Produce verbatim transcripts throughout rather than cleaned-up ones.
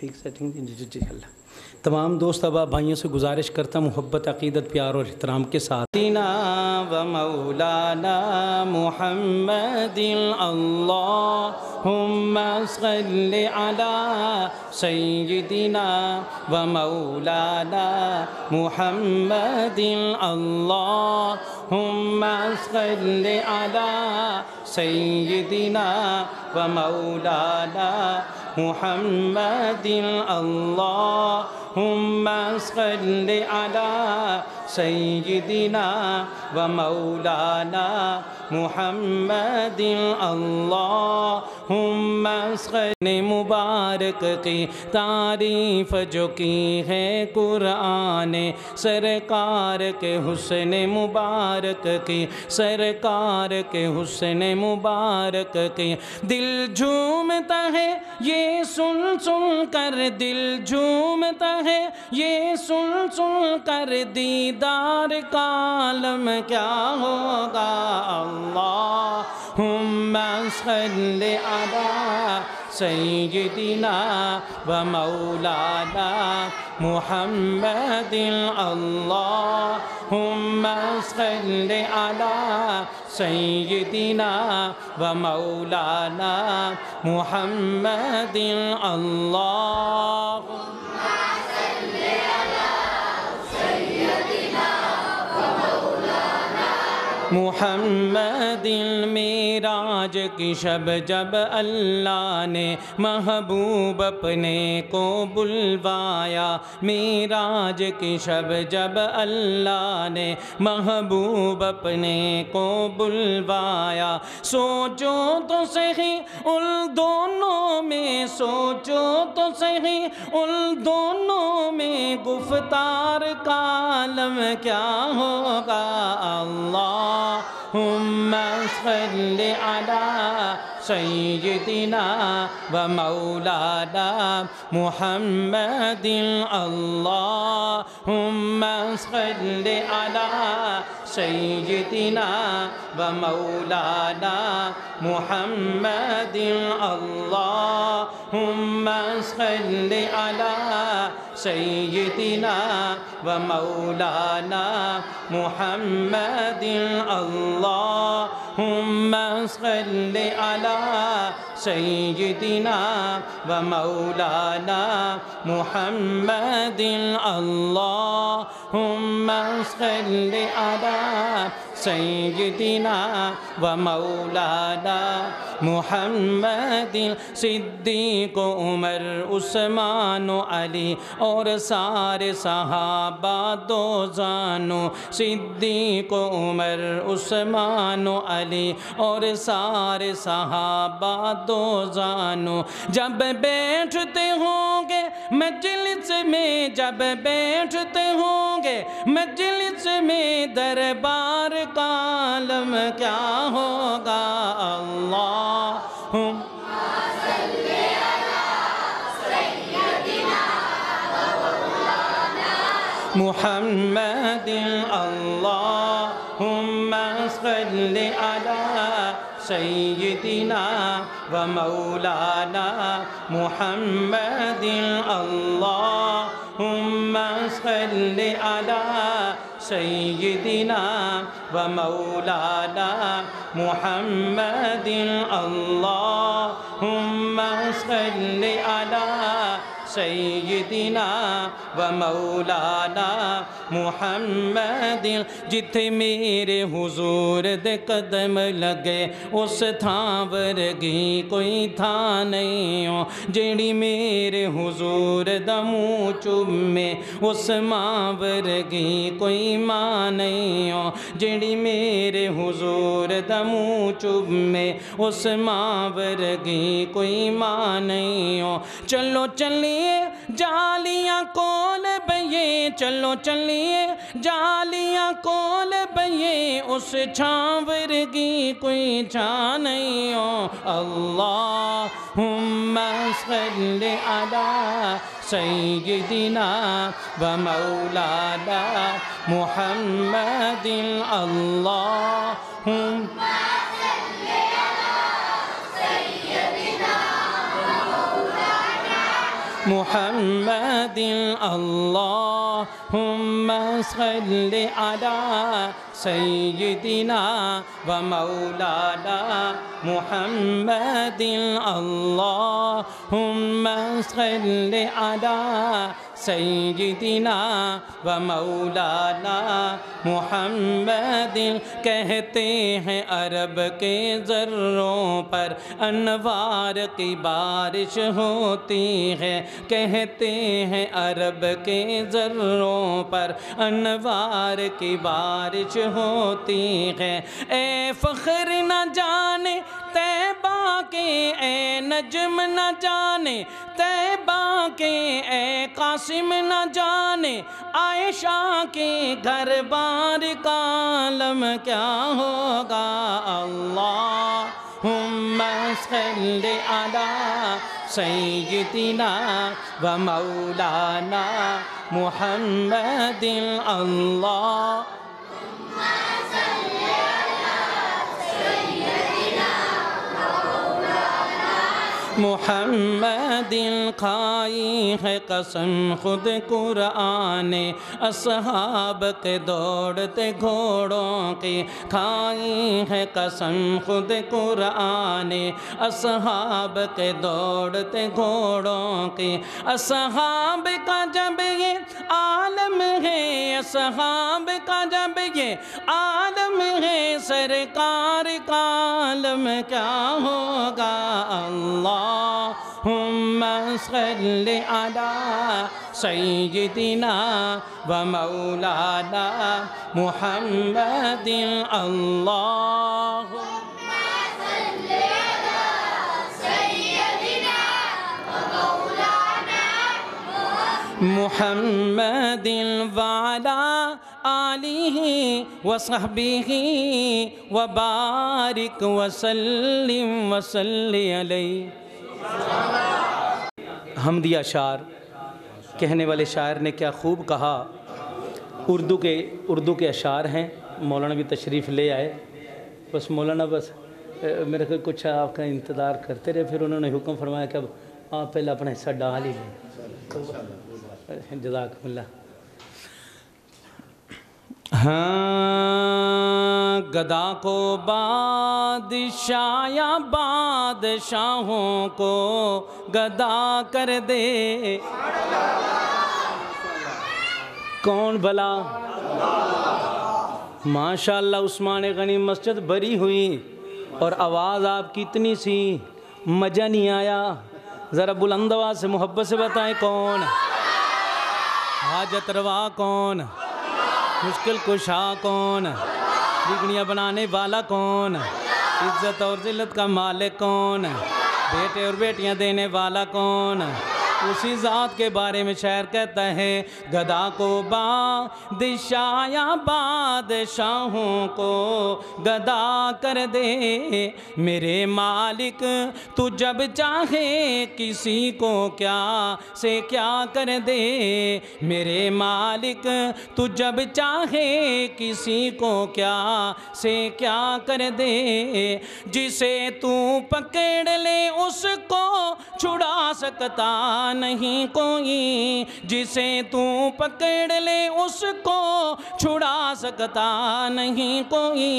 ठीक setting individual. तमाम दोस्त अब भाइयों से गुजारिश करता मोहब्बत अक़ीदत प्यार और एहतराम के साथ व मौलाना मुहम्मदिन अल्लाहुम्मा सल्लि अला सय्यिदिना व मौलाना मुहम्मदिन अल्लाहुम्मा सल्लि अला सय्यिदिना व मौलाना मुहम्मदिन अल्लाहुम्मा सल्लि अला सय्यिदिना व मौलाना मुहम्मदिन अल्लाहुम्मा सल्लि। मुबारक की तारीफ़ जो की है कुरान सरकार के हुस्न मुबारक की, सरकार के हुस्न मुबारक की। दिल झूमता है ये सुन सुन कर, दिल झूमता है ये सुन सुन कर, दीदार का आलम क्या होगा। अल्लाहुम्मा सल्लि अला सय्यिदिना व मौलाना मुहम्मदिन अल्लाहुम्मा सल्लि अला सय्यिदिना व मौलाना मुहम्मदिन अल्लाह। मुहम्मदिन मेराज की शब जब अल्लाह ने महबूब अपने को बुलवाया, मेराज की शब जब अल्लाह ने महबूब अपने को बुलवाया। सोचो तो सही उन दोनों में, सोचो तो सही उन दोनों में, गुफ्तार का आलम क्या होगा। अल्लाह हुम्मा सल्लि अला सय्यिदिना व मौलाना मुहम्मदिन अल्लाहुम्मा सल्लि अला सय्यिदिना व मौलाना मुहम्मदिन अल्लाहुम्मा सल्लि अला सय्यिदिना व मौलाना मुहम्मदिन अल्लाहुम्मा सल्लि अला सय्यिदिना व मौलाना मुहम्मदिन अल्लाहुम्मा सल्लि अला सय्यिदिना व मौलाना मुहम्मदिन। सिद्दीक़ उमर उस्मान अली और सारे सहाबा दो जानो, सिद्दीक़ उमर उस्मान अली और सारे सहाबा दो जानो। जब बैठते होंगे मजलिस में, जब बैठते होंगे मजलिस में, दरबार का आलम क्या होगा। अल्लाह मुहम्मदिन अल्लाहुम्मा सल्लि अला सय्यिदिना व मौलाना मुहम्मदिन अल्लाहुम्मा सल्लि अला सय्यिदिना व मौलाना मुहम्मदिन अल्लाहुम्मा सल्लि अला सय्यिदिना व मौलाना मुहम्मदिन। जिथे मेरे हुजूर दे कदम लगे उस थांवरगी कोई था नहीं हो, जेड़ी मेरे हुजूर दा मूँह चूमे उस मांवरगी कोई मां नहीं हो, जेड़ी मेरे हुजूर दा मूँह चूमे उस मांवरगी कोई मां नहीं हो। चलो चली जालियाँ कोल बये, चलो चलिए जालियाँ कोल बये, उस छांवरगी कोई छा नहीं हो। अल्लाहुम्मा सल्लि अला सय्यिदिना व मौलाना मुहम्मदिन अल्लाहुम्मा محمد اللهم صل على سيدنا ومولانا محمد اللهم صل على सैयदना व मौलाना मुहम्मद। कहते हैं अरब के ज़र्रों पर अनवार की बारिश होती है, कहते हैं अरब के ज़र्रों पर अनवार की बारिश होती है। ए फ़ख्र न जाने तैबा के, ए नजम न जाने तैबा के, ए कासिम न जाने आयशा के घर बार का आलम क्या होगा। अल्लाहुम्मा सल्लि अला सय्यिदिना व मौलाना मुहम्मदिन। अल्लाह मुहम्मदिन खाई है कसम खुद कुराने असहाब के दौड़ते घोड़ों की, खाई है कसम खुद कुराने असहाब के दौड़ते घोड़ों की। असहाब का जब ये आलम है, असहाब का जब ये आलम है, सरकार का आलम क्या होगा। अल्लाह अल्लाहुम्मा सल्लि अला सय्यिदिना व मौलाना मुहम्मदिन। अल्लाह मुहम्मदिन वाला आलिही व सहबिही व बारिक वसल्लिम वसल्लि अलैहि। हमदिया शार कहने वाले शायर ने क्या खूब कहा। उर्दू के उर्दू के अशार हैं। मौलाना भी तशरीफ़ ले आए। बस मौलाना बस मेरे को कुछ आपका इंतज़ार करते रहे, फिर उन्होंने हुक्म फरमाया कि अब आप पहले अपना हिस्सा डाल ही लें। जज़ाकल्लाह। हाँ गदा को बादशाह या बादशाहों को गदा कर दे कौन भला। माशाल्लाह उस्मान गनी मस्जिद भरी हुई और आवाज़ आपकी इतनी सी, मज़ा नहीं आया। ज़रा बुलंद आवाज़ से मोहब्बत से बताएं कौन, हाजत रवा कौन, मुश्किल कुशा कौन, बिगड़ियाँ बनाने वाला कौन, इज्जत और जिल्लत का मालिक कौन, बेटे और बेटियाँ देने वाला कौन। उसी ज़ात के बारे में शायर कहता है। गदा को बादशाह या बादशाहों को गदा कर दे मेरे मालिक, तू जब चाहे किसी को क्या से क्या कर दे मेरे मालिक, तू जब चाहे किसी को क्या से क्या कर दे। जिसे तू पकड़ ले उसको छुड़ा सकता नहीं कोई, जिसे तू पकड़ ले उसको छुड़ा सकता नहीं कोई।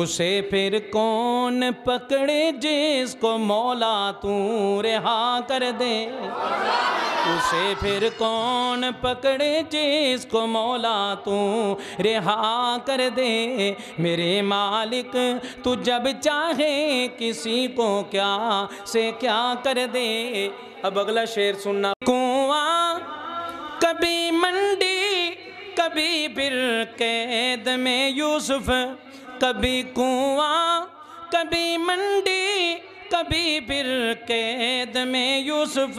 उसे फिर कौन पकड़े जिसको मौला तू रिहा कर दे, उसे फिर कौन पकड़े जिसको मौला तू रिहा कर दे। मेरे मालिक तू जब चाहे किसी को क्या से क्या कर दे। अब अगला शेर सुनना। कुआं कभी मंडी कभी फिर कैद में यूसुफ, कभी कुआं कभी मंडी कभी फिर कैद में यूसुफ।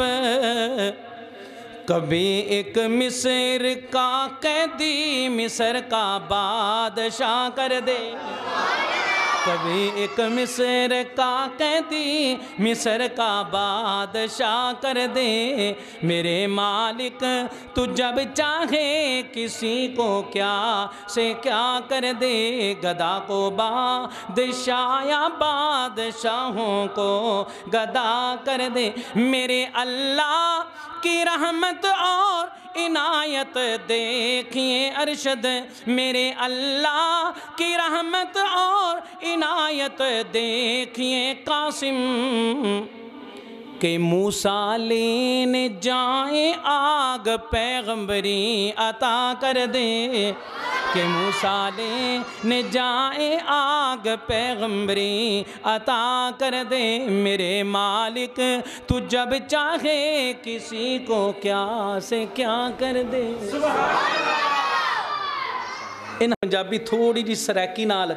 कभी एक मिस्र का कैदी मिस्र का बादशाह कर दे, कभी एक मिस्र का कैदी मिस्र का बादशाह कर दे मेरे मालिक तू जब चाहे किसी को क्या से क्या कर दे। गदा को बादशाह या बादशाहों को गदा कर दे। मेरे अल्लाह की रहमत और इनायत देखिए अरशद। मेरे अल्लाह की रहमत और इनायत देखिए कासिम के। मूसा लेने जाए आग पैगंबरी अता कर दे। के मूसा लेने जाए आग पैगंबरी अता कर दे। मेरे मालिक तू जब चाहे किसी को क्या से क्या कर दे। इन पंजाबी थोड़ी जी सरैकी नाल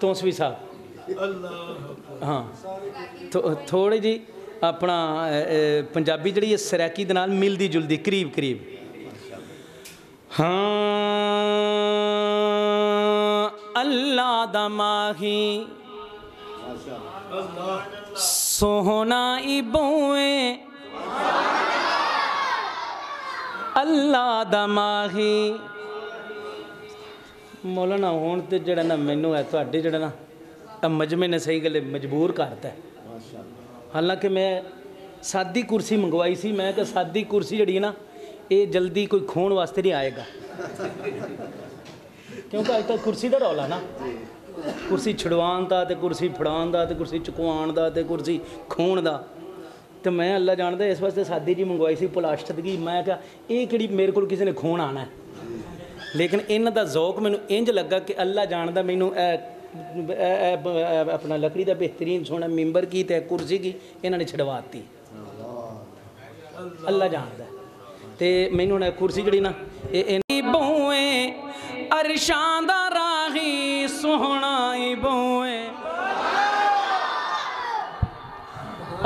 तौसवी साहब हाँ थो, थोड़ी जी अपना पंजाबी जी सरैकी दे नाल मिलदी जुलदी करीब करीब हाँ। अल्लाह दा माही सोहना इबोए अल्लाह दा माही मौलाना होने ते जड़ा ना मैनू है तुहाडे जड़ा ना मजमे ने सही गल मजबूर करता है। हालांकि मैं सादी कुर्सी मंगवाई सी मैं कि सादी कुर्सी जड़ी है ना ये जल्दी कोई खोण वास्ते नहीं आएगा क्योंकि अज तक कुर्सी का रौला ना कुर्सी छुड़वाण दा ते कुर्सी फड़ाण दा ते कुर्सी चुकवाण दा ते कुर्सी खोण दा ते मैं अल्लाह जानदा इस वास्ते सादी जी मंगवाई सी प्लास्टिक की। मैं क्या ये किहड़ी मेरे को किसी ने खोण आना है लेकिन इन्हां दा जौक मैनूं इंज लगा कि अल्लाह जानदा मैनूं अपना लकड़ी का बेहतरीन सोना मिंबर की ते कुर्सी की इन्होंने छड़वाती अल्लाह जानता है। तो मैनू ने कुर्सी जड़ी ना बोए अरशां दा राही सोहना बोए।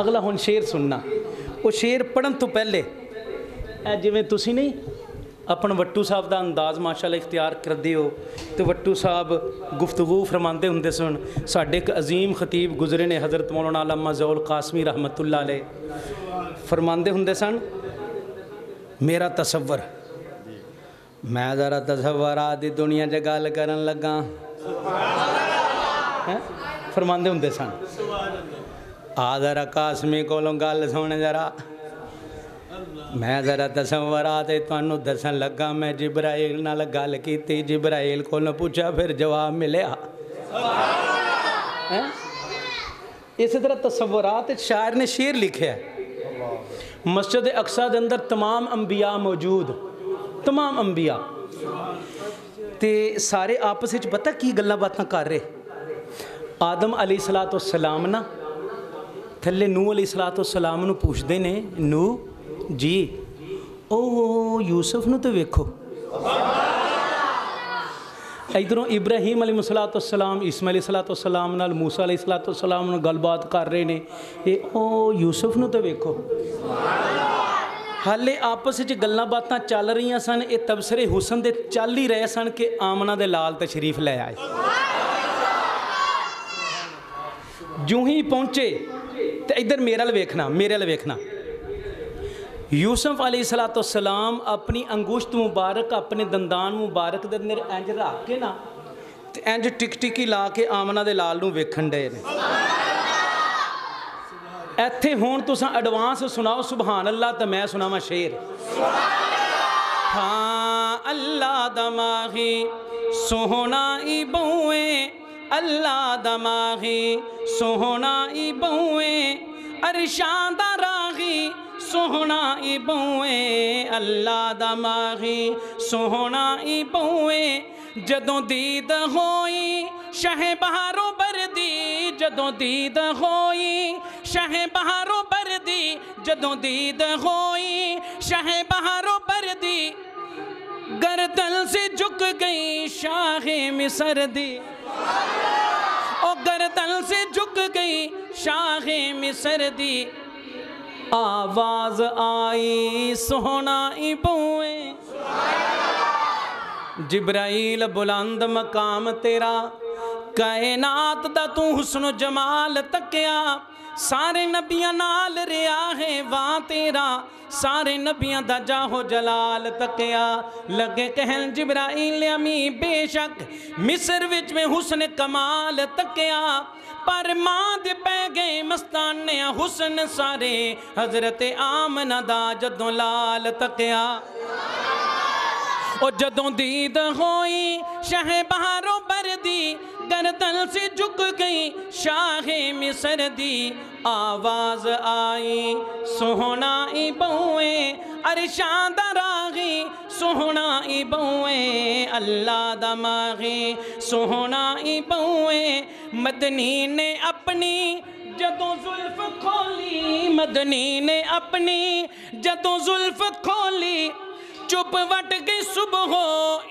अगला हुण शेर सुनना वो शेर पढ़न तो पहले जिवें तुसी नहीं अपन वट्टू साहब का अंदाज़ माशाल्लाह इख्तियार करते हो तो वट्टू साहब गुफ्तगू फरमाते होंगे सुन। साढ़े एक अजीम खतीब गुजरे ने हज़रत मौलाना अल्लामा ज़ियाउल कासमी रहमतुल्लाह अलैह फरमाते होंगे सन। मेरा तसव्वुर मैं ज़रा तसव्वुरात दी दुनिया च गल करन लगा हैं फरमाते होंगे सन। आ ज़रा कासमी कोलों गल सुन जरा मैं ज़रा तसव्वुरात तुहानू दसन लगा। मैं जिब्राइल नाल गल की जिब्राइल कोलों पूछा फिर जवाब मिलया। इस तरह तसव्वुरात शायर ने शेर लिखे है। मस्जिद अक्सा के अंदर तमाम अंबिया मौजूद तमाम अंबिया ते सारे आपस में पता की गल्लां बातां कर रहे। आदम अली सलातो सलाम ना थले नूह अली सलातो सलाम नू पूछते ने नूह जी ओ यूसुफ नू तो वेखो। इधरों इब्राहिम अलैहिस्सलाम इस्माईल अलैहिस्सलाम नाल मूसा अलैहिस्सलाम नाल गलबात कर रहे ने ये ओ यूसुफ नू तो वेखो। हाले आपस विच गल्लां बातां चल रही सन। ये तबसरे हुस्न दे चल ही रहे सन कि आमना दे लाल तशरीफ ले आए। जूं ही पहुंचे तो इधर मेरे अल वेखना मेरे अल वेखना यूसुफ अलैहिस्सलाम अपनी अंगुश्त मुबारक अपने दंदान मुबारक दे अंदर इंज रख के ना ते इंज टिकटिकी ला के आमना दे लाल नूं वेखण डे ने। इत्थे हुण तुसां एडवांस सुनाओ सुभान अल्लाह ते मैं सुनावां शेर हाँ। अल्लाह दा माही सोहना इबोए अल्लाह दा माही सोहना इबोए अरशां दा राही सोहना इबोए अल्लाह दा माही सोहना इबोए। जदों दीद होई शाह बहारो बरदी जदों दीद होई शाह बहारो बरदी जदों दीद होई शाह बहारो बरदी गर्दन से झुक गई शाह मिस्र दी। ओ गर्दन से झुक गई शाह मिस्र दी। आवाज आई सोहना इबोए जिब्राइल बुलंद मकाम तेरा कायनात दा तू हुस्न जमाल तकिया, सारे नबियां नाल रिया है वाह तेरा, सारे नबियां दा जाहो जलाल तकिया। लगे कहन जिब्राइल अमी बेशक मिस्र विच में हुस्न कमाल तकिया, पर मां दे पै गए मस्ताने हुस्न सारे, हजरत आमना दा जदों लाल तकिया। ओ जदों दीद होई शाह बहारों बरदी, गर्दन से झुक गई शाह मिस्र दी, आवाज आई सोहना ई बऊए, अरशां दा रागी सोहना ई बऊए, अल्लाह दा मागी सोहना ई बऊए। मदनी ने अपनी जदों जुल्फ खोली, मदनी ने अपनी जदों जुल्फ खोली, चुप वट गई सुबह हो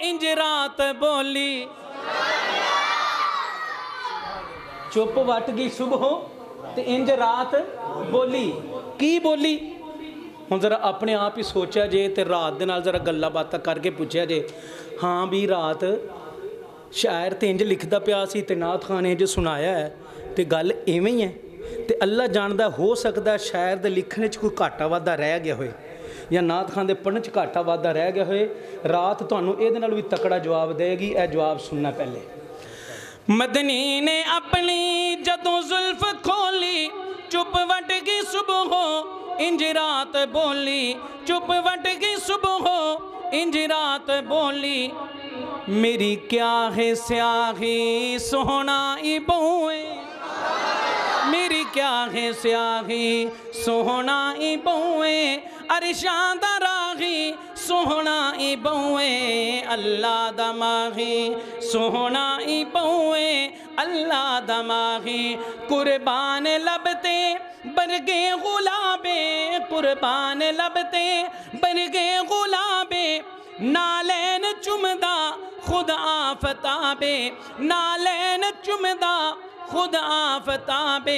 इंज रात बोली, चुप वट गई सुबह हो ते इंज रात बोली। की बोली हूँ जरा अपने आप ही सोचा जे ते रात दे नाल जरा गल्ला बात करके पूछा जे, हाँ भी रात शायर तो इंज लिखता पिया सी ते नात खान ने जो सुनाया है तो गल इवें ही है, तो अल्लाह जानदा हो सकता शायर दे लिखने च कोई घाटा वाधा रह गया होए या नात खान के पढ़ने घाटा वाधा रह गया होए। रात तुहानू इहदे नाल भी तकड़ा जवाब देगी, यह जवाब सुनना पहले। मदनी ने अपनी जदों जुल्फ खोली, चुप वट गई सुबह हो इंज रात बोली, चुप वट गई सुबह हो इंज रात बोली, मेरी क्या है स्याही सोहना ई बऊए, मेरी क्या है स्याही सोहना ई बऊए, अरशां दा रागी सोहना ई बऊए, अल्लाह दा माही सोहना ई बऊए, अल्लाह दा माही। कुर्बान लबते बरगे गुलाबे, कुर्बान लबते बरगे गुलाबे, नालैन चुमदा खुद आफताबे, नालैन चुमदा खुद आफताबे,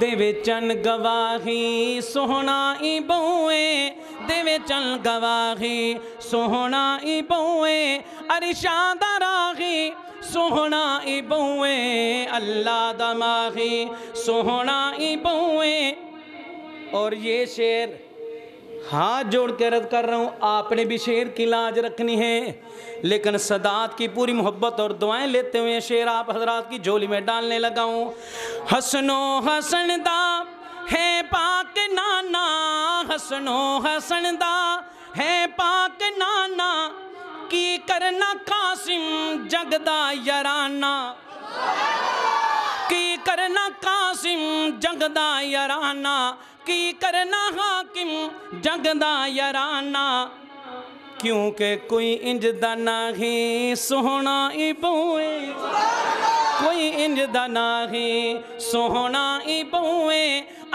देवे चन गवाही सोहना ई बऊए, देवे चन गवाही सोहना ई बऊए, अरशां दा रागी सोहना ई बऊए, अल्लाह दा माही सोहना ई बऊए। और ये शेर हाथ जोड़ के रद्द कर रहा हूँ, आपने भी शेर की लाज रखनी है, लेकिन सदात की पूरी मोहब्बत और दुआएं लेते हुए शेर आप हजरात की झोली में डालने लगा हूँ। हसनो हसनदा है पाक नाना, हसनो हसनदा है पाक नाना, की करना कासिम जगदा यराना, की करना कासिम जगदा यराना, की करना हाकिम जगदा यराना, क्योंकि कोई इंज दा नहीं सोहना ई बऊए, कोई इंज दा नहीं सोहना ई बऊए,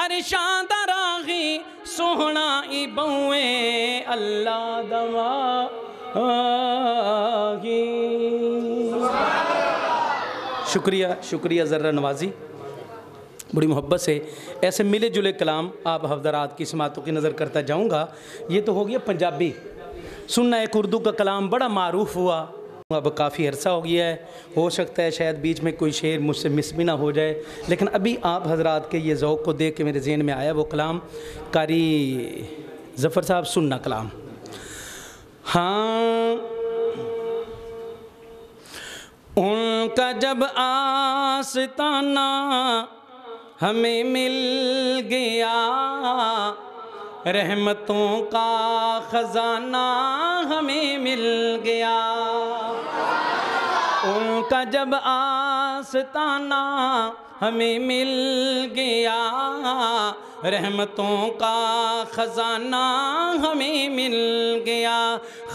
अरशां दा राही सोहना ई बऊए, अल्लाह दा माही। शुक्रिया शुक्रिया जर्रा नवाजी, बड़ी मोहब्बत से ऐसे मिले जुले कलाम आप हज़रात की समातों की नज़र करता जाऊँगा। ये तो हो गया पंजाबी, सुनना एक उर्दू का कलाम बड़ा मारूफ़ हुआ, अब काफ़ी अरसा हो गया है, हो सकता है शायद बीच में कोई शेर मुझसे मिस भी ना हो जाए, लेकिन अभी आप हज़रात के ये ज़ौक़ को देख के मेरे जहन में आया वो कलाम। कारी ज़फ़र साहब सुनना कलाम। हाँ उनका जब आस्ताना हमें मिल गया, रहमतों का ख़जाना हमें मिल गया, उनका जब आस्ताना हमें मिल गया, रहमतों का ख़जाना हमें मिल गया,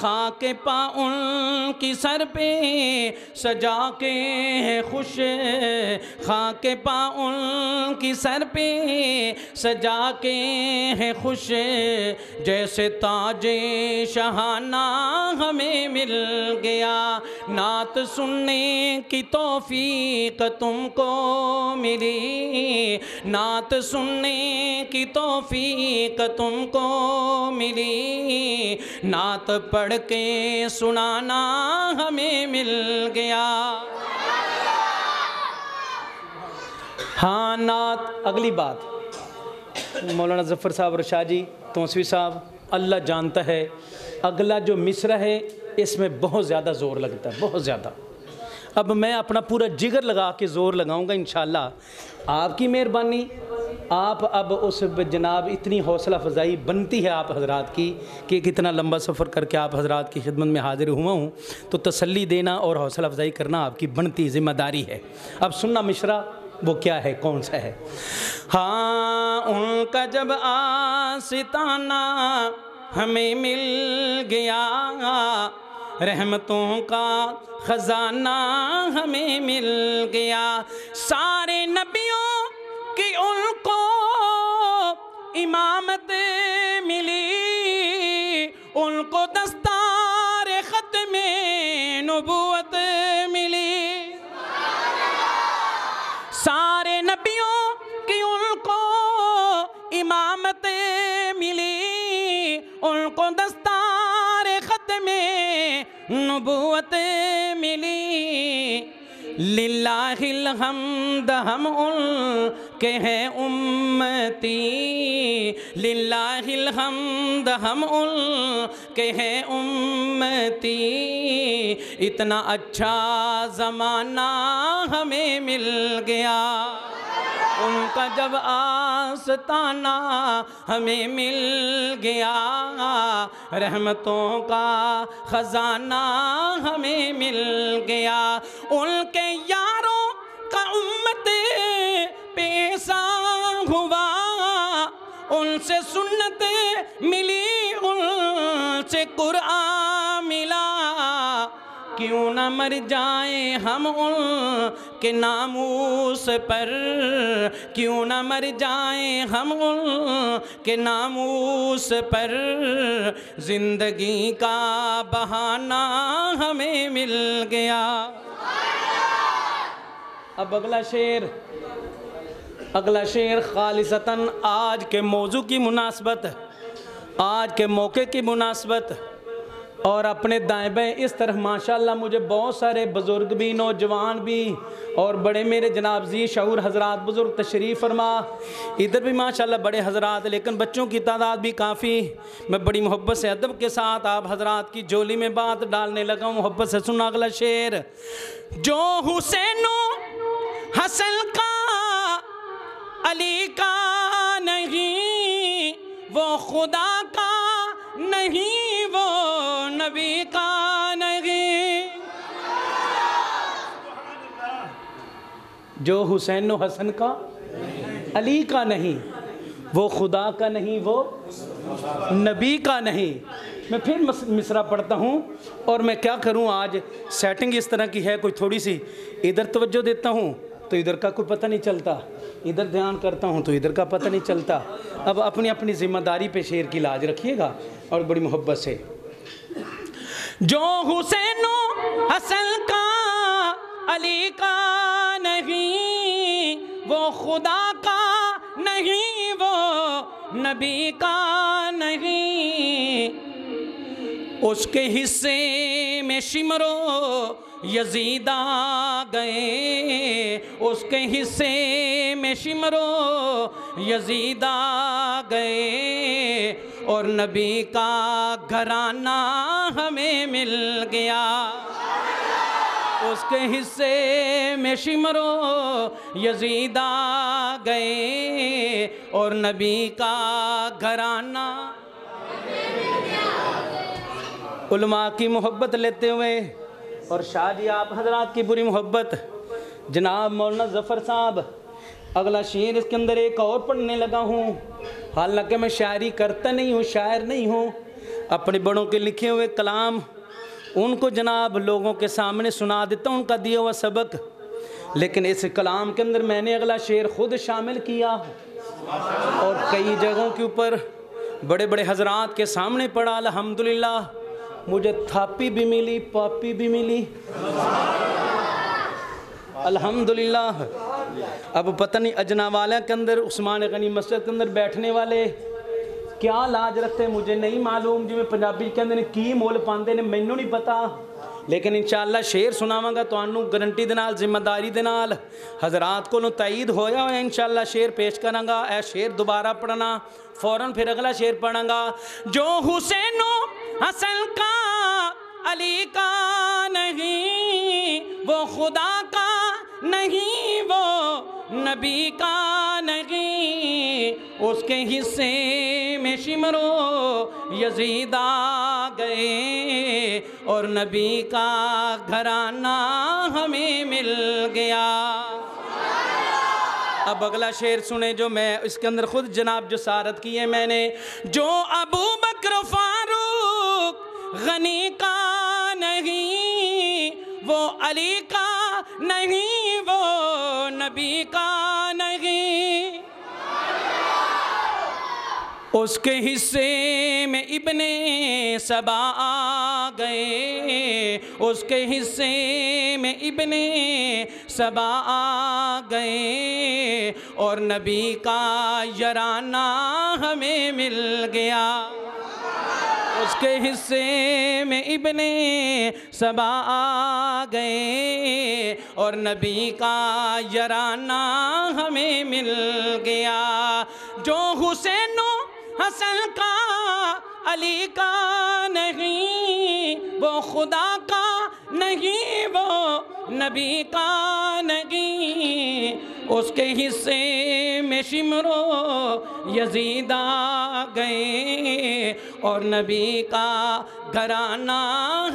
खाक पा उनकी सर पे सजा के है खुश, खाक पा उनकी सर पे सजा के है खुश, जैसे ताजे शहाना हमें मिल गया, नात सुनने की तौफीक तुमको मिली, नात सुनने की तौफीक तुमको मिली, नात पढ़ के सुनाना हमें मिल गया। हाँ नात। अगली बात मौलाना ज़फ़र साहब रशाजी तौसवी साहब, अल्लाह जानता है अगला जो मिसरा है इसमें बहुत ज़्यादा ज़ोर लगता है, बहुत ज़्यादा। अब मैं अपना पूरा जिगर लगा के ज़ोर लगाऊंगा इंशाल्लाह, आपकी मेहरबानी। आप अब उस जनाब इतनी हौसला अफजाई बनती है आप हजरात की कि कितना लंबा सफ़र करके आप हजरात की खिदमत में हाजिर हुआ हूँ, तो तसल्ली देना और हौसला अफजाई करना आपकी बनती ज़िम्मेदारी है। अब सुनना मिश्रा वो क्या है, कौन सा है। हाँ उनका जब आसिताना हमें मिल गया, रहमतों का ख़जाना हमें मिल गया, सारे नबियों की उनको इमामत मिली, उनको दस्तार ख़त्मे नबूवत मिली, सारे नबियों की उनको इमामत मिली, उनको दस्तार ख़त्मे नबूवत मिली। लिल्लाहिल हम्द हम उनके हैं उम्मती, लिल्लाहिल हम्द हम उनके हैं उम्मती, इतना अच्छा ज़माना हमें मिल गया, उनका जब आस्ताना हमें मिल गया, रहमतों का ख़जाना हमें मिल गया, उनके यारों का उम्मत पेशा हुआ, उनसे सुन्नत मिली, उनसे कुरान मिला, क्यों न मर जाएं हम उनके नामूस पर, क्यों न मर जाएं हम उनके नामूस पर, ज़िंदगी का बहाना हमें मिल गया। अब अगला शेर, अगला शेर खालिसतन आज के मौजू की मुनासबत, आज के मौके की मुनासबत और अपने दाएं बाएं इस तरह माशाल्लाह मुझे बहुत सारे बुज़ुर्ग भी, नौजवान भी और बड़े मेरे जनाब जी शहूर हजरात बुज़ुर्ग तशरीफ़ फरमा, इधर भी माशाल्लाह बड़े हजरात, लेकिन बच्चों की तादाद भी काफ़ी। मैं बड़ी मोहब्बत से अदब के साथ आप हजरात की झोली में बात डालने लगा हूँ, मोहब्बत से सुना अगला शेर। जो हुसैनो हसन का अली का नहीं, वो खुदा का नहीं, वो नबी का नहीं। जो हुसैन और हसन का अली का नहीं, वो खुदा का नहीं, वो नबी का नहीं। मैं फिर मिसरा पढ़ता हूँ और मैं क्या करूँ, आज सेटिंग इस तरह की है कोई थोड़ी सी, इधर तवज्जो देता हूँ तो इधर का कोई पता नहीं चलता, इधर ध्यान करता हूँ तो इधर का पता नहीं चलता। अब अपनी अपनी जिम्मेदारी पे शेर की लाज रखिएगा और बड़ी मोहब्बत से। जो हुसैनो हसन का अली का नहीं, वो खुदा का नहीं, वो नबी का नहीं, उसके हिस्से में शिमरो यजीदा गए, उसके हिस्से में शिमरो यजीदा गए, और नबी का घराना हमें मिल गया, उसके हिस्से में शिमरो यजीदा गए, और नबी का घराना। उलमा की मोहब्बत लेते हुए और शादी आप हजरात की बुरी मोहब्बत, जनाब मौलाना ज़फ़र साहब अगला शेर इसके अंदर एक और पढ़ने लगा हूँ, हालांकि मैं शायरी करता नहीं हूँ, शायर नहीं हूँ, अपने बड़ों के लिखे हुए कलाम उनको जनाब लोगों के सामने सुना देता हूँ, उनका दिया हुआ सबक। लेकिन इस कलाम के अंदर मैंने अगला शेर खुद शामिल किया और कई जगहों के ऊपर बड़े बड़े हजरात के सामने पढ़ा, अल्हम्दुलिल्लाह मुझे थापी भी मिली, पापी भी मिली, अल्हम्दुलिल्लाह। अब पता नहीं अजनावाला के अंदर उस्मान गनी मस्जिद के अंदर बैठने वाले क्या लाज रखते मुझे नहीं मालूम, जिमें पंजाबी के अंदर की मोल पाते ने मैनू नहीं पता, लेकिन इंशाअल्लाह शेर सुनावांगा तो गारंटी दे नाल जिम्मेदारी दे नाल हजरात को तईद होया होया इंशाअल्लाह शेर पेश करांगा। ए शेर दोबारा पढ़ना फौरन फिर अगला शेर पढ़ांगा। जो हुसैनो हसन का अली का नहीं वो खुदा का नहीं वो नबी का नहीं उसके हिस्से में शिमरो यजीद आ गए और नबी का घराना हमें मिल गया। अब अगला शेर सुने जो मैं इसके अंदर खुद जनाब जो सारत की है मैंने। जो अबू बकर फारूक गनी का नहीं वो अली का नहीं वो नबी का नहीं उसके हिस्से में इब्ने सबा आ गए उसके हिस्से में इब्ने सबा आ गए और नबी का यराना हमें मिल गया। उसके हिस्से में इब्ने सबा आ गए और नबी का यराना हमें मिल गया। जो हुसैन हसन का अली का नहीं वो खुदा का नहीं वो नबी का नहीं उसके हिस्से में शिमरो यजीद आ गए और नबी का घराना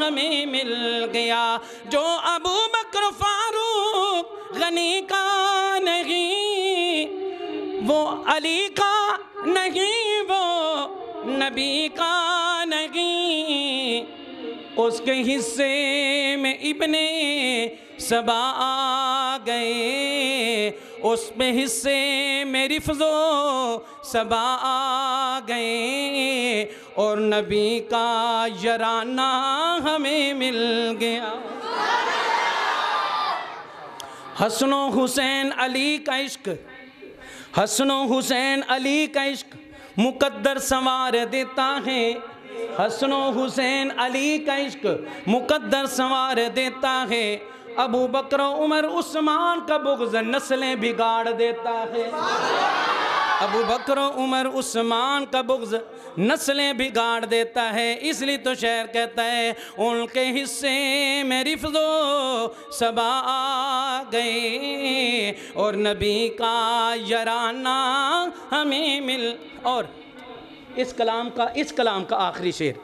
हमें मिल गया। जो अबू बकर फारूक गनी का नहीं वो अली का नहीं वो नबी का नहीं उसके हिस्से में इब्ने सबा आ गए उसमें हिस्से में रिफ्जो सबा आ गए और नबी का यराना हमें मिल गया। हसनो हुसैन अली का इश्क हसनो हुसैन अली का इश्क मुकद्दर संवार देता है। हसनो हुसैन अली का इश्क मुकद्दर संवार देता है। अबू बकर उमर उस्मान का बुग़्ज़ नस्लें बिगाड़ देता है। अबू बकर उमर उस्मान का बुग़्ज़ नस्लें बिगाड़ देता है। इसलिए तो शेर कहता है उनके हिस्से में रिफ्ज़ो सबा आ गए और नबी का यराना हमें मिल। और इस कलाम का इस कलाम का आखिरी शेर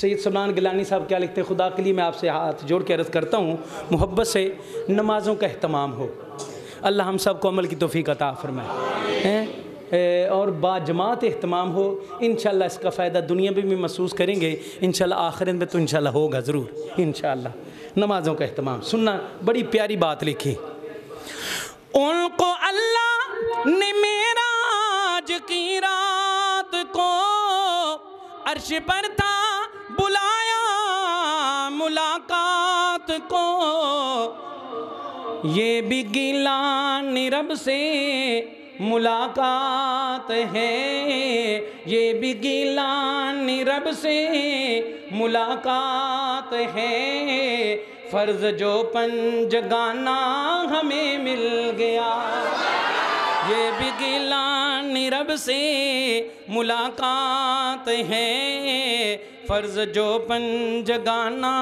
सैयद सुल्तान गिलानी साहब क्या लिखते हैं। खुदा के लिए मैं आपसे हाथ जोड़ के अर्ज़ करता हूँ मोहब्बत से नमाज़ों का अहतमाम हो। अल्लाह हम सब को अमल की तौफीक अता फरमाए हैं और बाजमात अहतमाम हो। इंशाल्लाह इसका फ़ायदा दुनिया में भी महसूस करेंगे, इंशाल्लाह आखिरत में तो इंशाल्लाह होगा ज़रूर इंशाल्लाह। नमाज़ों का अहतमाम सुनना, बड़ी प्यारी बात लिखी। उनको अल्लाह ने मेराज की रात को अर्श पर था बुलाया मुलाकात को। ये भी गिलान रब से मुलाकात है। ये भी गिलान रब से मुलाकात है। फर्ज जो पंजगाना हमें मिल गया। ये भी गिलान रब से मुलाकात है। फर्ज जो पंजगाना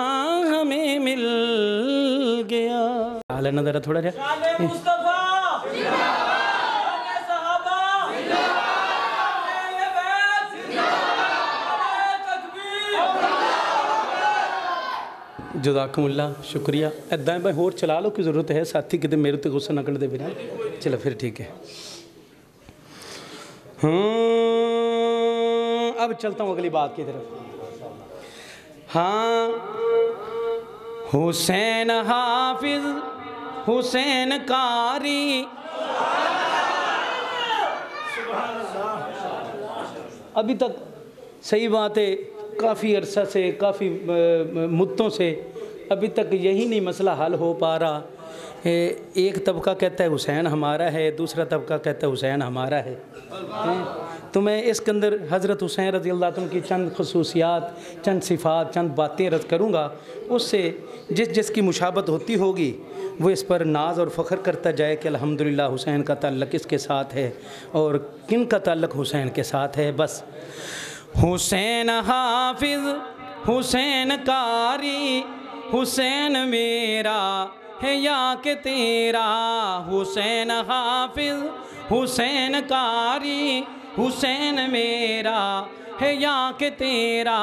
हमें मिल गया। हाल नजर थोड़ा जा जज़ाकुमुल्लाह शुक्रिया। इदा भाई होर चला लो की जरूरत है साथी कितने मेरे तो गुस्सा ना कर दे बिना। चलो फिर ठीक है। हाँ अब चलता हूँ अगली बात की तरफ। हाँ हुसैन हाफिज हुसैन कारी। अभी तक सही बात है, काफ़ी अरसा से काफ़ी मुद्दों से अभी तक यही नहीं मसला हल हो पा रहा। एक तबका कहता है हुसैन हमारा है, दूसरा तबका कहता है हुसैन हमारा है। तो मैं इसके अंदर हज़रत हुसैन रज़ी अल्लाह तआला की चंद खसूसियात, चंद सिफ़ात, चंद बातें रद्द करूँगा। उससे जिस जिस की मुशाबत होती होगी वो इस पर नाज और फ़ख्र करता जाए कि अल्हम्दुलिल्लाह हुसैन का ताल्लुक़ इसके साथ है और किन का ताल्लुक़ हुसैन के साथ है। बस हुसैन हाफिज़, हुसैन कारी, हुसैन मेरा है या के तेरा। हुसैन हाफिज़, हुसैन कारी, हुसैन मेरा है या के तेरा।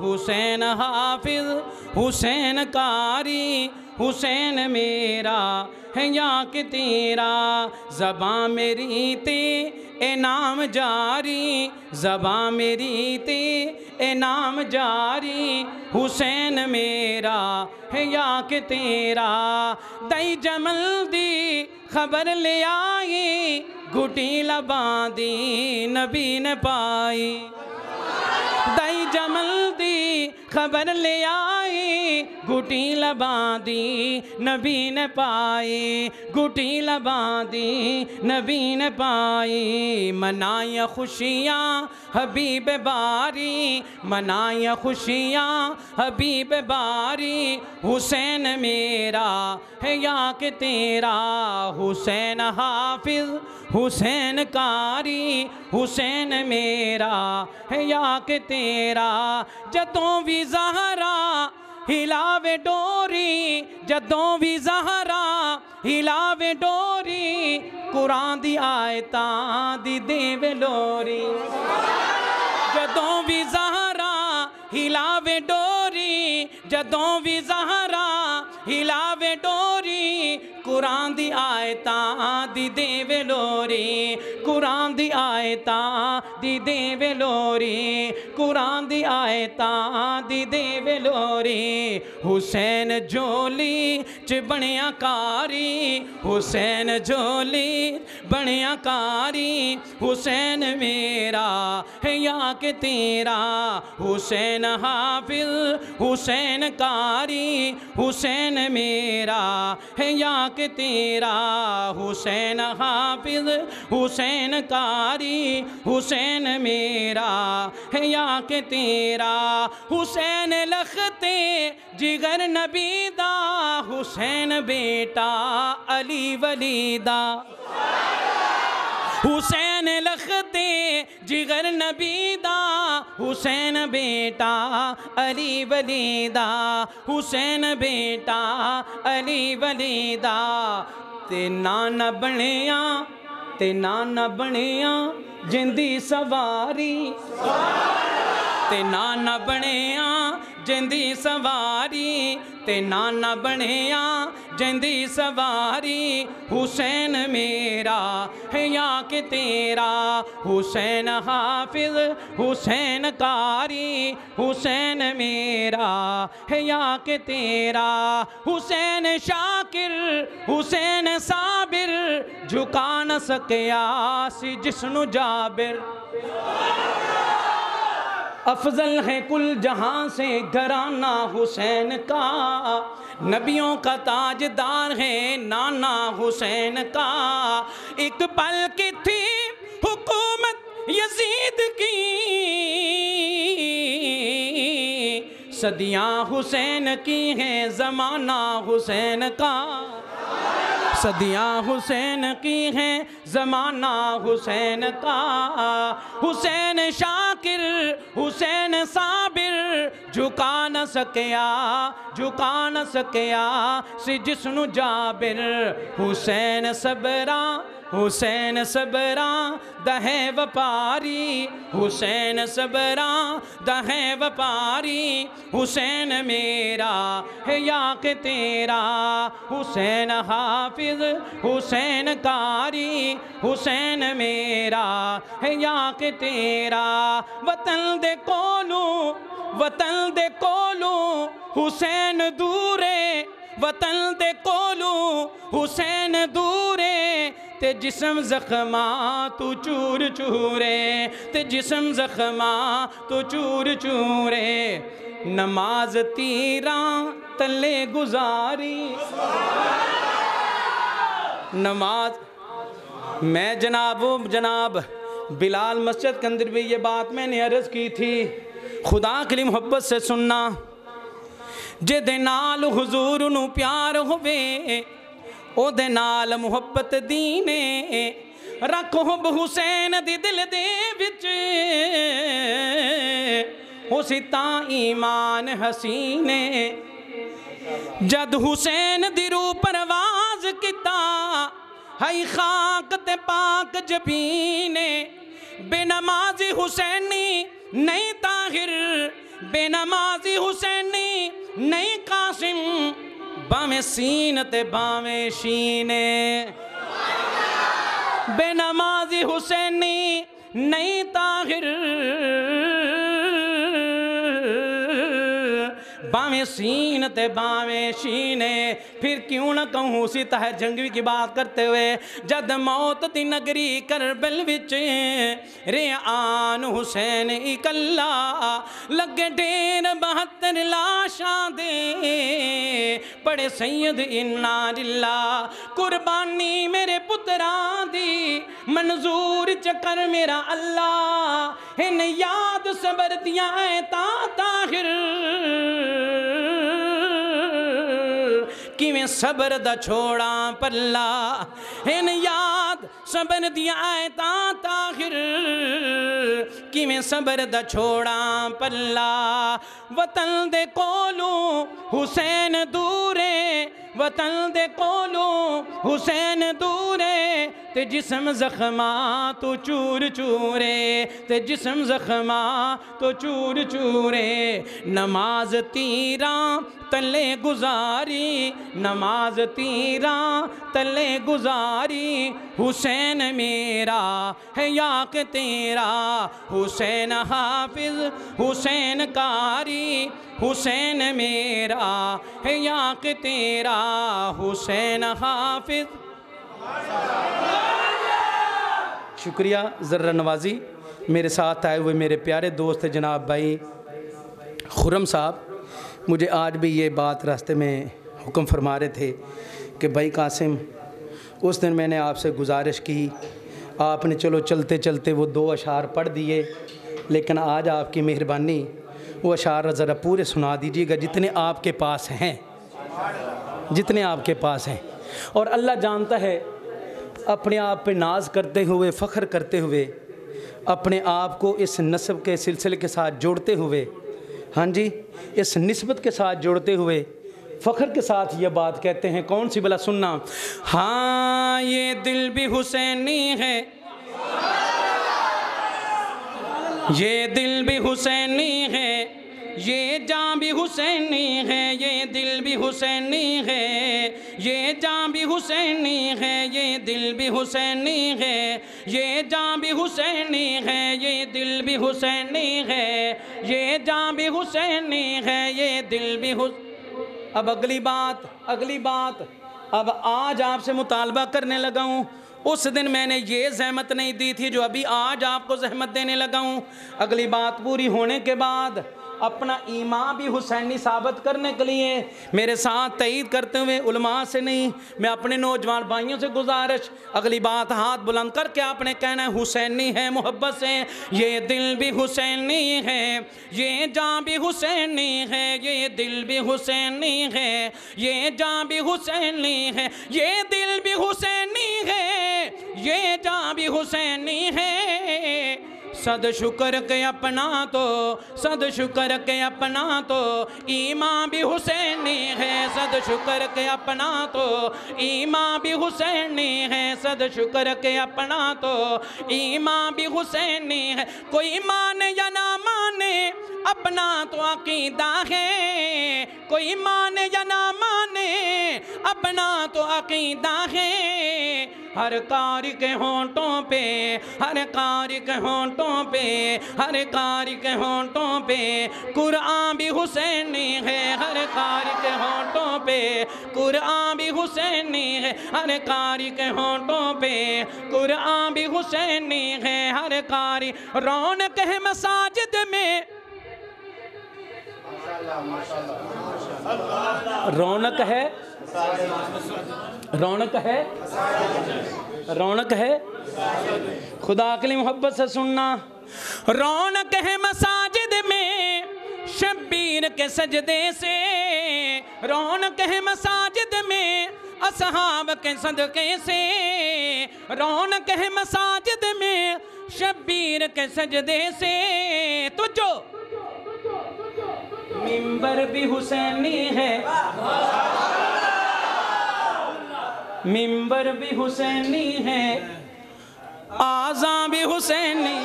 हुसैन हाफिज़, हुसैन कारी, हुसैन मेरा है या के तेरा। ज़बां मेरी ते ए नाम जारी, ज़बां मेरी ते ए नाम जारी। हुसैन मेरा है या के तेरा। दई जमल दी खबर ले आई, गुटी लबादी नबी ने पाई। दई जमल दी खबर ले आई, गुटी लबादी नबी ने पाई। गुटी लबादी नबी ने पाई। मनाया खुशियाँ हबीब बारी, मनाया खुशियाँ हबीब बारी। हुसैन मेरा है या के तेरा। हुसैन हाफिज़, हुसैन कारी, हुसैन मेरा है या के तेरा। जतों भी ज़हरा हिलावे डोरी, जदों भी ज़हरा हिलावे डोरी। कुरान दी आयता दी देवे डोरी, जदों भी ज़हरा हिलावे डोरी। जदों भी ज़हरा हिलावे डोरी। कुरान दी आयता दी देवे लोरी, कुरान दी आयता दी देवे लोरी, कुरान दी आयता दी देवे लोरी। हुसैन झोली च बनिया कारी, हुसैन झोली बनिया कारी। हुसैन मेरा है या के तेरा। हुसैन हाफिज़, हुसैन कारी, हुसैन मेरा है या के तेरा। हुसैन हाफिज़, हुसैन कारी, हुसैन मेरा है या के तेरा। हुसैन लखते जिगर नबी दा, हुसैन बेटा अली वली दा। हुसैन लखते जिगर नबी दा, हुसैन बेटा अली वली दा। हुसैन बेटा अली वली दा। ते नाना बनिया, ते नाना बनिया जिंदी सवारी। ते नाना बनिया जिंदी सवारी। ते नाना बनिया जिंदी सवारी। हुसैन मेरा है या के तेरा। हुसैन हाफिज़, हुसैन कारी, हुसैन मेरा है या के तेरा। हुसैन शाकिर, हुसैन साबिर, झुका न सकिया सी जिसनु जाबिर। अफजल है कुल जहां से घराना हुसैन का, नबियों का ताजदार है नाना हुसैन का। एक पल की थी हुकूमत यजीद की, सदियां हुसैन की हैं ज़माना हुसैन का। सदियां हुसैन की हैं ज़माना हुसैन का। हुसैन शाकिर, हुसैन साबिर, झुका न सकिया झुका न सकिया से जिसनु जाबिर। हुसैन सबरा, हुसैन सबरा दहे वपारी। हुसैन सबरा दहे वपारी। हुसैन मेरा है या के तेरा। हुसैन हाफिज़, हुसैन कारी, हुसैन मेरा है या के तेरा। वतन दे कोलू, वतन दे कोलू हुसैन दूरे। वतन दे कोलू हुसैन दूरे। ते जिस्म जख्मा तो चूर चूरे। ते जिस्म जख्मा तो चूर चूरे। नमाज तीरा तले गुजारी। नमाज। मैं जनाब जनाब बिलाल मस्जिद के अंदर भी ये बात मैंने अर्ज की थी, खुदा के लिए मोहब्बत से सुनना, जिदे नाल हुजूर नू प्यार होवे ओदे नाल मुहब्बत दीने रख। हुब हुसैन दी दिल दे विच उस ता ईमान हसीने, जद हुसैन दी रूह परवाज किता हई खाक ते पाक जबीने। बेनमाजी हुसैनी नहीं ताहिर, बेनमाजी हुसैनी नहीं कासिम, बावे सीन ते बावे शीने। बेनमाजी हुसैनी नहीं ताहिर, बावें सीन ते बावें शीने। फिर क्यों न कहूँ उसी तरह जंगवी की बात करते हुए, जद मौत दी नगरी करबल विच रेआन हुसैन इकला, लगे ढेर बहत्तर लाशां दे पड़े सैयद इन्ना लिल्ला। कुर्बानी मेरे पुत्रा दी मंजूर चकर मेरा अल्लाह, इन याद सबर दिया है ता ताहिर कि मैं सबर दा छोड़ा पल्ला। इन याद सबर दिया ता ताहिर कि मैं सबर दा छोड़ा पल्ला। वतन दे कोलू हुसैन दूरे, वतन दे कोलू हुसैन दूरे, ते जिस्म जख्मा तो चूर चूरे, ते जिस्म जख्मा तो चूर चूरे। नमाज तीरा तले गुजारी, नमाज तीरा तले गुजारी, हुसैन मेरा है याक तेरा। हुसैन हाफिज हुसैन कारी, हुसैन मेरा है याक तेरा। हुसैन हाफिज। शुक्रिया जर्रा नवाजी। मेरे साथ आए हुए मेरे प्यारे दोस्त जनाब भाई खुरम साहब, मुझे आज भी ये बात रास्ते में हुक्म फरमा रहे थे कि भाई कासिम, उस दिन मैंने आपसे गुजारिश की, आपने चलो चलते चलते वो दो अशार पढ़ दिए, लेकिन आज आपकी मेहरबानी वो अशार ज़रा पूरे सुना दीजिएगा जितने आपके पास हैं, जितने आपके पास हैं। और अल्लाह जानता है, अपने आप पे नाज करते हुए, फ़ख्र करते हुए, अपने आप को इस नस्ब के सिलसिले के साथ जोड़ते हुए, हाँ जी, इस निस्बत के साथ जोड़ते हुए फ़ख्र के साथ ये बात कहते हैं। कौन सी भला? सुनना। हाँ ये दिल भी हुसैनी है, ये दिल भी हुसैनी है, ये जान भी हुसैनी है, ये दिल भी हुसैनी है, ये जान भी हुसैनी है, ये दिल भी हुसैनी है, ये जान भी हुसैनी है, ये दिल भी हुसैनी है, ये जान भी हुसैनी है, ये दिल भी हुसैनी। अब अगली बात, अगली बात अब आज आपसे मुतालबा करने लगा हूँ, उस दिन मैंने ये जहमत नहीं दी थी जो अभी आज आपको जहमत देने लगा हूँ। अगली बात पूरी होने के बाद अपना ईमान भी हुसैनी साबित करने के लिए मेरे साथ तईद करते हुए उलमा से नहीं, मैं अपने नौजवान भाइयों से गुजारिश, अगली बात हाथ बुलंद करके आपने कहना है हुसैनी है मोहब्बत से। ये दिल भी हुसैनी है, ये जान भी हुसैनी है, ये दिल भी हुसैनी है, ये जान भी हुसैनी है, ये दिल भी हुसैनी है, ये जान भी हुसैनी है। सद शुक्र के अपना तो, सद शुक्र के अपना तो ईमान भी हुसैनी है, सद शुक्र के अपना तो ईमान भी हुसैनी है, सद शुक्र के अपना तो ईमान भी हुसैनी है। कोई माने या ना माने अपना तो अकीदा है, कोई माने या ना माने अपना तो अकीदा है। हर कारी के होंठों पे, हर कारी के होंठों पे, हर कारी के होंठों पे कुरान भी हुसैनी है, हर कारी के होंठों पे कुरान भी हुसैनी है, हर कारी के होंठों पे कुरान भी हुसैनी है, हर कारी। रौनक है मसाजिद में, माशाल्लाह माशाल्लाह। रौनक है, रौनक है, रौनक है। खुदा के लिए मोहब्बत से सुनना, रौनक है मसाजिद में शब्बीर के सजदे से, रौनक है मसाजिद में असहाब के सदके से, रौनक है मसाजिद में शब्बीर के सजदे से। तुझो मिंबर भी हुसैनी है, मिंबर भी हुसैनी है, आजा भी हुसैनी।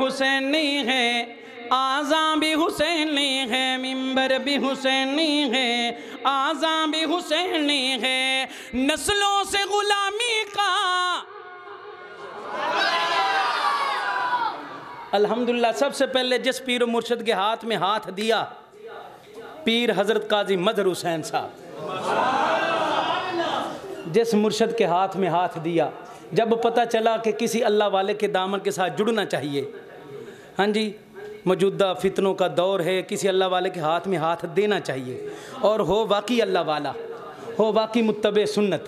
हुसैनी है, आजा भी हुसैनी है, मिंबर भी हुसैनी है, आजा भी हुसैनी है। नस्लों से गुलामी का अल्हम्दुलिल्लाह। सबसे पहले जिस पीर मुर्शिद के हाथ में हाथ दिया, पीर हजरत काजी मजहर हुसैन साहब, जिस मुर्शिद के हाथ में हाथ दिया, जब पता चला कि किसी अल्लाह वाले के दामन के साथ जुड़ना चाहिए। हाँ जी, मौजूदा फितनों का दौर है, किसी अल्लाह वाले के हाथ में हाथ देना चाहिए, और हो वाकई अल्लाह वाला, हो वाकई मुत्तबे सुन्नत,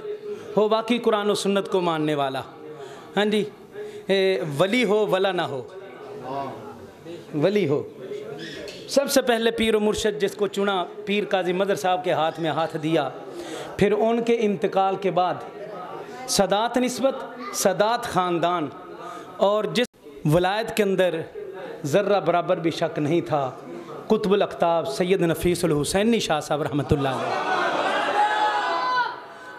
हो वाकई कुरान और सुन्नत को मानने वाला। हाँ जी, वली हो वला ना हो, वली हो। सबसे पहले पीर मुर्शद जिसको चुना, पीर काजी मदर साहब के हाथ में हाथ दिया। फिर उनके इंतकाल के बाद सदात निस्बत, सदात ख़ानदान, और जिस वलायत के अंदर ज़र्रा बराबर भी शक नहीं था, कुतुबुल अख्ताब सैयद नफीसुल हुसैनी शाह साहब रहमतुल्लाह अलैह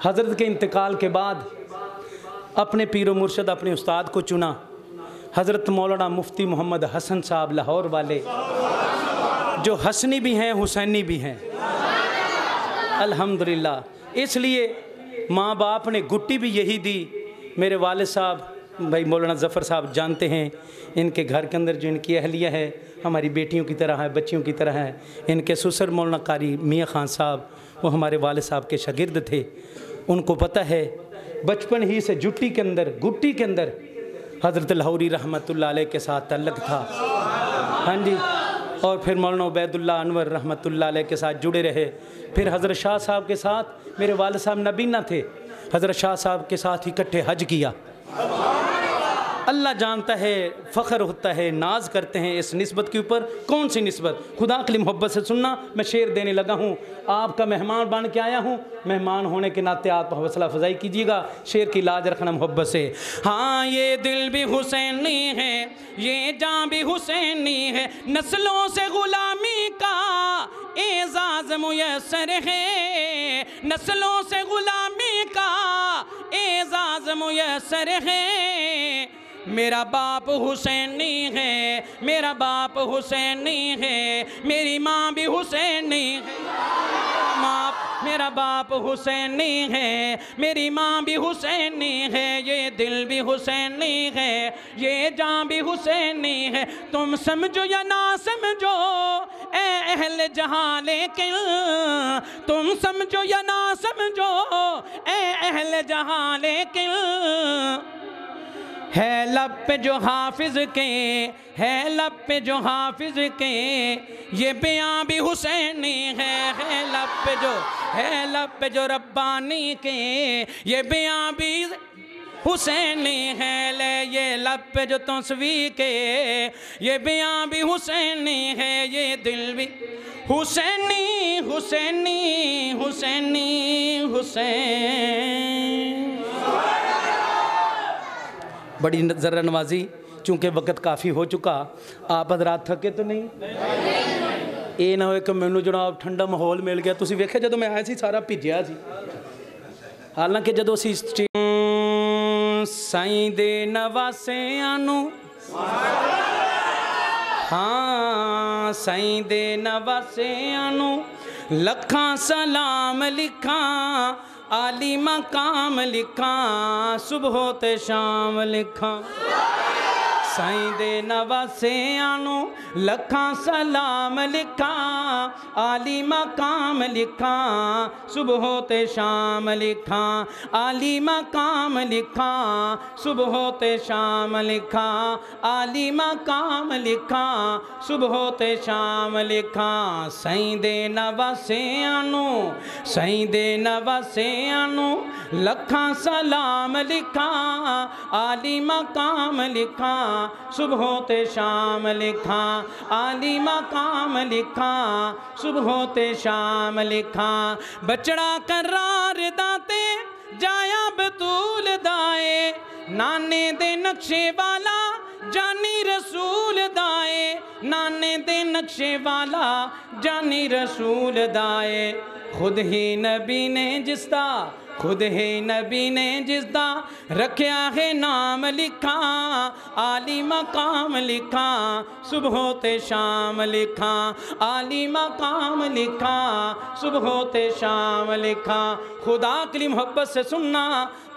हज़रत के इंतकाल के बाद अपने पीर मुर्शद, अपने उस्ताद को चुना, हज़रत मौलाना मुफ्ती मोहम्मद हसन साहब लाहौर वाले, जो हसनी भी हैं हुसैनी भी हैं अल्हम्दुलिल्लाह। इसलिए माँ बाप ने गुट्टी भी यही दी। मेरे वाले साहब भाई मौलाना ज़फ़र साहब जानते हैं, इनके घर के अंदर जो इनकी अहलिया है हमारी बेटियों की तरह है, बच्चियों की तरह है। इनके सुसर मौलाना कारी मियाँ ख़ान साहब, वो हमारे वाले साहब के शागिर्द थे, उनको पता है। बचपन ही से जुट्टी के अंदर, गुट्टी के अंदर हज़रत लाहौरी रहमतुल्लाह अलैह के साथ तल्लक था। हाँ जी, और फिर मौलाना उबैदुल्लाह अनवर रहमतुल्लाह अलैह के साथ जुड़े रहे। फिर हज़रत शाह साहब के साथ, मेरे वाले साहब नबीना थे, हज़रत शाह साहब के साथ इकट्ठे हज किया। अल्लाह जानता है, फ़ख्र होता है, नाज करते हैं इस निस्बत के ऊपर। कौन सी निस्बत? खुदा के लिए मोहब्बत से सुनना, मैं शेर देने लगा हूँ, आपका मेहमान बन के आया हूँ, मेहमान होने के नाते आप हौसला अफजाई कीजिएगा, शेर की लाज रखना मोहब्बत से। हाँ, ये दिल भी हुसैनी है, ये जान भी हुसैनी है, नस्लों से ग़ुलामी का एजाज़ मुयसर है, नस्लों से ग़ुलामी का एजाज़ मुयसर है। मेरा बाप हुसैनी है, मेरा बाप हुसैनी है, मेरी माँ भी हुसैनी है, माँ, मेरा बाप हुसैनी है, मेरी माँ भी हुसैनी है, ये दिल भी हुसैनी है, ये जान भी हुसैनी है। तुम समझो या ना समझो ए अहल जहाँ, लेकिन तुम समझो या ना समझो ए अहल जहाँ, लेकिन है लब पे जो हाफिज के, है लब पे जो हाफिज के, ये बयां भी हुसैनी है, है लब पे जो, है लब पे जो रब्बानी के, ये बयां भी हुसैनी है, ले ये लब पे जो तस्वी के, ये बयां भी हुसैनी है, ये दिल भी हुसैनी, हुसैनी, हुसैनी, हुसैन। बड़ी ज़र्रा नवाजी, चूँकि वक्त काफ़ी हो चुका, आप हजरात थके तो नहीं? ये ना हो कि मैनू जनाब ठंडा माहौल मिल गया। तुसी वेखे जदों मैं आया सी सारा भिजया सी, हालांकि जदों असीं साईं दे नवासियां नू, हाँ साईं दे नवासियां नू लखा सलाम लिखा आली मकाम लिखा सुबह ते शाम लिखा साईं दे नवासियां नू लखा सलाम लिखा आली मकाम लिखा सुबह ते शाम लिखा आली मकाम लिखा सुबह ते शाम लिखा आली मकाम लिखा सुबह ते शाम लिखा साईं दे नवासियां नू साईं दे नवासियां नू लखा सलाम लिखा आली मकाम लिखा सुबह ते शाम लिखा आली मकाम लिखा सुबह ते शाम लिखा बचड़ा करार दाते जाया बतूल दाए नाने दे नक्शे वाला जानी रसूल दाए नाने दे नक्शे वाला जानी रसूल दाए खुद ही नबी ने जिसदा खुद है नबी ने जिसदा रखया है नाम लिखा आली मकाम लिखा सुबह ते शाम लिखा आली मकाम लिखा सुबह ते शाम लिखा। खुदा की मोहब्बत से सुनना,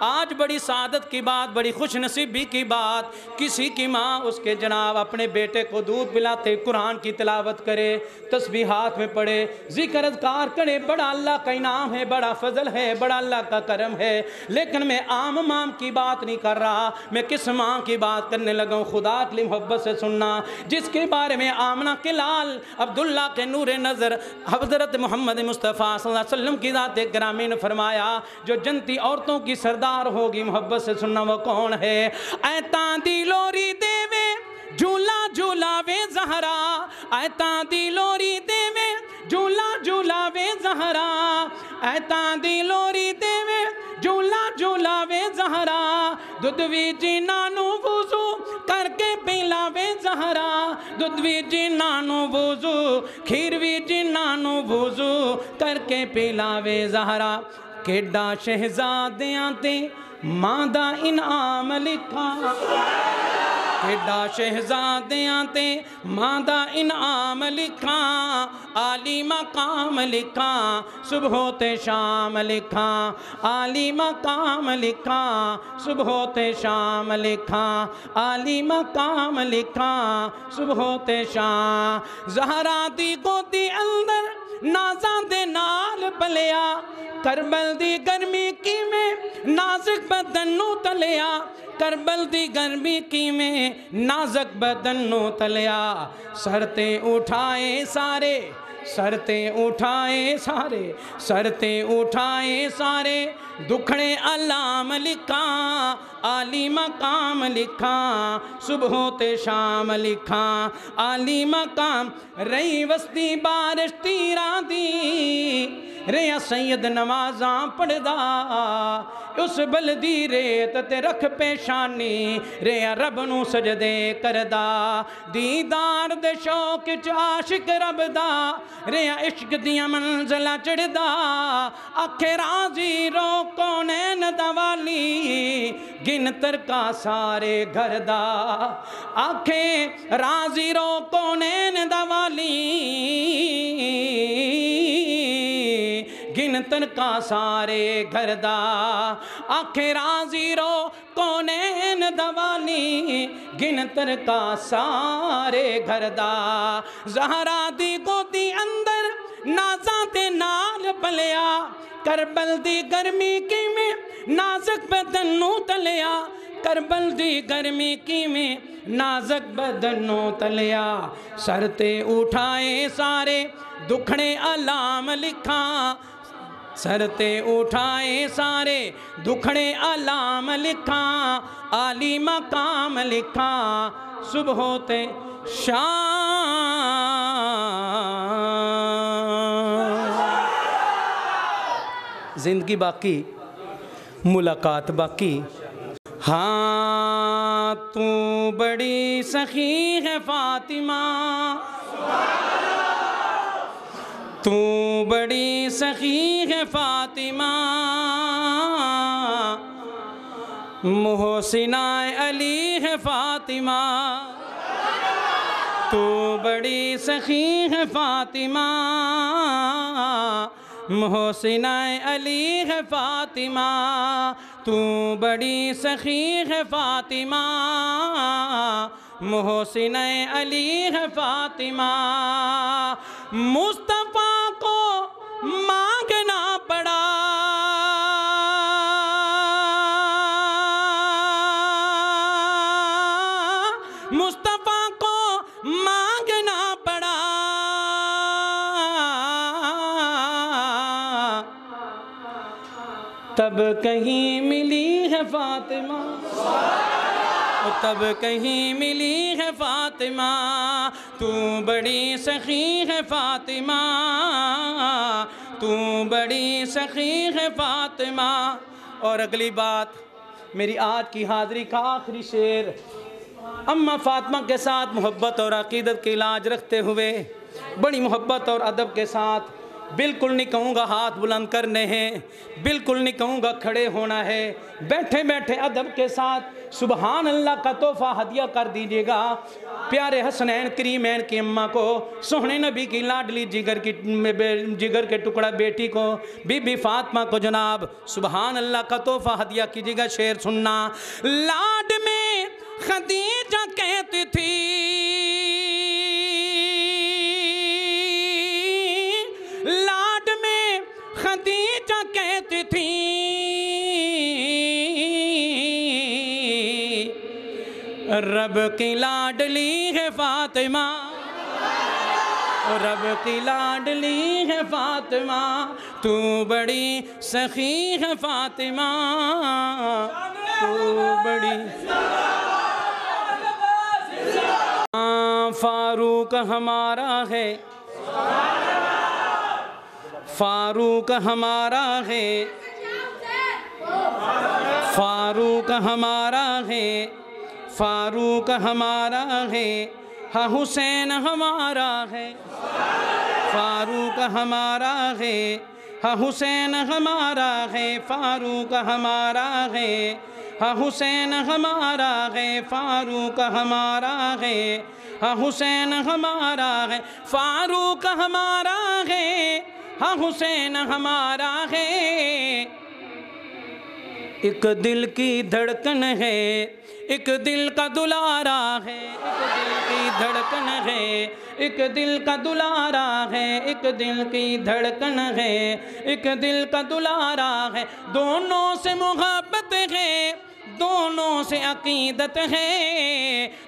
आज बड़ी सादत की बात, बड़ी खुश नसीबी की बात, किसी की माँ उसके जनाब अपने बेटे को दूध पिलाते कुरान की तिलावत करे, तस्बीहात में पढ़े, जिक्र अज़कार करे। बड़ा अल्लाह का इनाम है, बड़ा फजल है, बड़ा अल्लाह का करम है। लेकिन मैं आम माम की बात नहीं कर रहा, मैं किस माँ की बात करने लगा हूँ। खुदा की मोहब्बत से सुनना, जिसके बारे में आमना के लाल अब्दुल्ला के नूरे नज़र हज़रत मोहम्मद मुस्तफ़ा सल्लल्लाहु अलैहि वसल्लम की ज़ात गिरामी ने फरमाया, जो जनती औरतों की सरदार होगी, मोहब्बत से सुनना वो कौन है। ऐतां दी लोरी देवे झूला झूलावे ज़हरा, ऐतां दी लोरी देवे झूला झूलावे ज़हरा, ऐतां दी लोरी देवे झूला झूलावे ज़हरा, दुधवी जी नानू वुज़ू करके पिलावे ज़हरा, दुधवी जी नानू वुज़ू खीरवी जी नानू वुज़ू करके पिलावे ज़हरा। केडा शहजादियां ते मां दा इनाम लिखा, केडा शहजादियां ते मां दा इनाम लिखा आली मकाम लिखा सुबह ते शाम लिखा आली मकाम लिखा सुबह ते शाम लिखा आली मकाम लिखा सुबह ते शाम। ज़हरा दी गोदी अंदर नाज़ां दे नाल पलिया, करबल दी गर्मी की में नाजुक बदन नू तलिया, करबल दी गर्मी की में नाजक बदन नो तलिया, सरते उठाए सारे सरते उठाए सारे सरते उठाए सारे दुखड़े अलाम लिखा आली मकाम लिखा सुबह ते शाम लिखा आली मकाम। रही वस्ती बारिश तीरा दी रेया सैयद नमाजा पढ़दा, उस बलदी रेत ते रख पेशानी रेया रब नू सजदे करदा, दीदार दे शौक च आशिक रब दा रेया इश्क दियां मंजला चढ़दा, आखे राजी रो कौनैन दवाली गिनतर का सारे घर दा, आखे राजी रो कौनैन दवाली गिनतन का सारे घरदा, आखेरा जीरो कौनैन दवाली गिनतन का सारे घरदा। ज़हरा दी गोदी अंदर नाज़ां दे नाल पलिया, करबल दी गर्मी की में नाजुक बदन नू तलिया, करबल दी गर्मी की में नाजक बदनो तलिया, सरते उठाए सारे दुखड़े अलाम लिखा सरते उठाए सारे दुखड़े अलाम लिखा आली मकाम लिखा सुबह ते शाम। जिंदगी बाकी, मुलाकात बाकी। हाँ तू बड़ी सखी है फातिमा, तू बड़ी सखी है फातिमा, मोहसिना अली है फातिमा, तू बड़ी सखी है फातिमा, मोहसिनाए अली है फातिमा, तू बड़ी सखी है फातिमा, मोहसिनाए अली है फातिमा। मुस्तफ़ा को मांगना पड़ा, मुस्तफ़ा को मांगना पड़ा, तब कहीं मिली है फातिमा, तब कहीं मिली है फातिमा, तू बड़ी सखी है फातिमा, तू बड़ी सखी है फातिमा। और अगली बात मेरी आज की हाज़री का आखिरी शेर अम्मा फातिमा के साथ मोहब्बत और अक़ीदत के इलाज रखते हुए बड़ी मोहब्बत और अदब के साथ। बिल्कुल नहीं कहूँगा हाथ बुलंद करने हैं, बिल्कुल नहीं कहूँगा खड़े होना है, बैठे बैठे अदब के साथ सुबहान अल्लाह का तोहफ़ा हदिया कर दीजिएगा प्यारे हसनैन करीमैन की अम्मा को, सोहने नबी की लाडली जिगर की जिगर के टुकड़ा बेटी को बीबी फातिमा को जनाब सुबहान अल्लाह का तोहफ़ा हदिया कीजिएगा। शेर सुनना, लाड में खदीजा कहती थी, लाड में खदीजा कहती थी, रब की लाडली है फातिमा, रब की लाडली है फातिमा, तू बड़ी सखी है फातिमा, तू बड़ी। फारूक हमारा है, फारूक हमारा है, फारूक हमारा है, फारूक हमारा है, हाँ हुसैन हमारा है, फारूक हमारा है, हाँ हुसैन हमारा है, फारूक हमारा है, हाँ हुसैन हमारा है, फारूक हमारा है, हाँ हुसैन हमारा है, फारूक हमारा है, हाँ हुसैन हमारा है। एक दिल की धड़कन है, एक दिल का दुलारा है, एक दिल की धड़कन है, एक दिल का दुलारा है, एक दिल की धड़कन है, एक दिल का दुलारा है, दोनों से मोहब्बत है, दोनों से अक़ीदत है,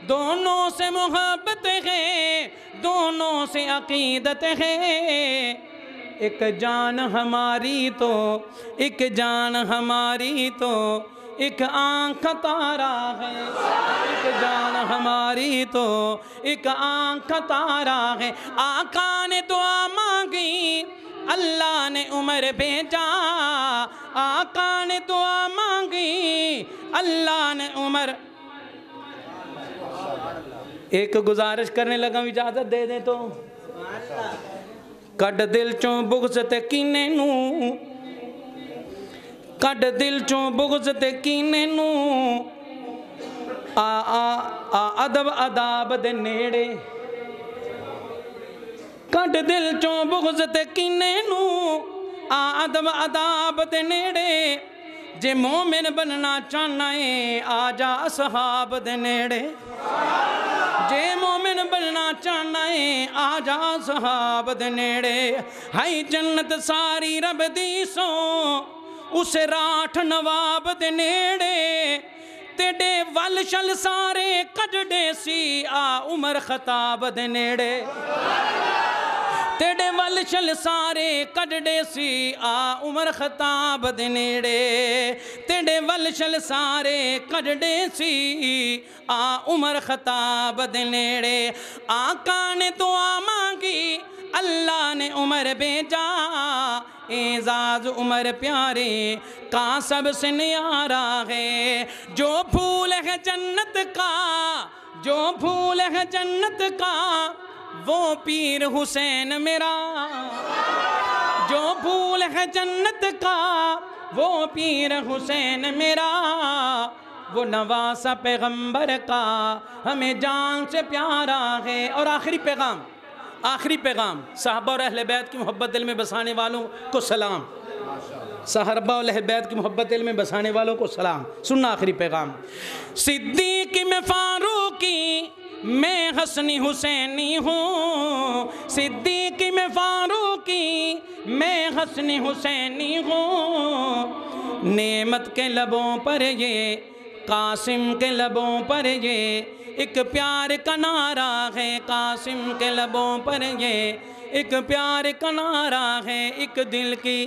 दोनों से मोहब्बत है, दोनों से अक़ीदत है। एक जान हमारी तो, एक जान हमारी तो, एक आँख का तारा है, एक जान हमारी तो, एक आँख का तारा है, आका ने दुआ मांगी अल्लाह ने उमर भेजा, आका ने दुआ मांगी अल्लाह ने उमर। एक गुजारिश करने लगा, इजाज़त दे दें तो। कट दिल चो बुगज ते कीने नू, कट दिल चो बुगज ते कीने नू, आ आ आ अदब अदाब दे नेड़े, कट दिल चो बुगज ते कीने नू, आ अदब अदाब दे नेड़े, जे मोमिन बनना चाहना है आजा असहाब दे नेड़े, जे मोमिन बनना चाहना है आजा असहाब दे नेड़े, हाई जन्नत सारी रब दी सो उस राठ नवाब दे नेड़े, तेडे वल छल सारे कजडे सी आ उमर खताब दे नेड़े, तेरे वल छल सारे कजडे सी आ उमर खताब दे नेड़े, तेरे वल छल सारे कजडे सी आ उमर खताब दे नेड़े, आका ने दुआ मांगी अल्लाह ने उमर भेजा, एजाज उमर प्यारे का सबसे न्यारा है, जो फूल है जन्नत का, जो फूल है जन्नत का, वो पीर हुसैन मेरा, जो फूल है जन्नत का, वो पीर हुसैन मेरा, वो नवासा पैगम्बर का हमें जान से प्यारा है। और आखिरी पैगाम, आखिरी पैगाम साहबा और अहले बैत की मोहब्बत दिल में बसाने वालों को सलाम। साहबा और अहले बैत की मोहब्बत दिल में बसाने वालों को सलाम। सुनना आखिरी पैगाम। सिद्दीक में फारूकी मैं हसनी हुसैनी हूँ, सिद्दीक में फारूकी मैं हसनी हुसैनी हूँ। नेमत के लबों पर ये कासिम के लबों पर ये एक प्यार का नारा है, कासिम के लबों पर ये एक प्यार का नारा है। एक दिल की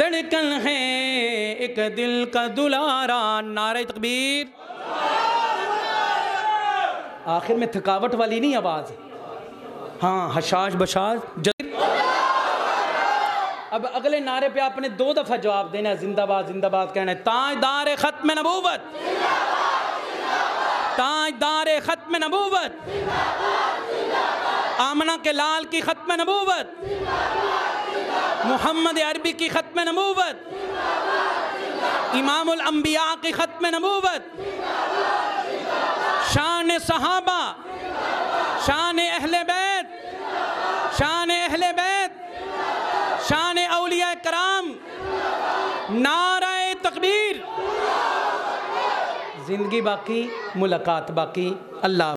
धड़कन है एक दिल का दुलारा। नारे तकबीर। आखिर में थकावट वाली नहीं आवाज़, हाँ हशाश बशाश। अब अगले नारे पे आपने दो दफ़ा जवाब देना है, जिंदाबाद जिंदाबाद कहना है। ताजदार खत्म नबूवत, ताजदार खत्म नबूवत, आमना के लाल की खत्म नबूवत, मोहम्मद अरबी की खत्म नबूवत, इमामुल अंबिया की खत्म नबूवत, शान सहाबा, शान अहले बैत, शान अहले बैत, शान औलिया कराम। नाराए तकबीर। जिंदगी बाकी, मुलाकात बाकी। अल्लाह।